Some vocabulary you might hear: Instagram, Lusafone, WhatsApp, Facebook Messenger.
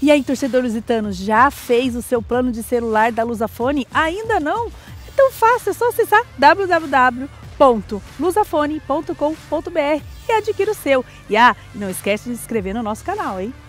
E aí, torcedor lusitano, já fez o seu plano de celular da Lusafone? Ainda não? É tão fácil, é só acessar www.lusafone.com.br e adquira o seu. E não esquece de se inscrever no nosso canal, hein?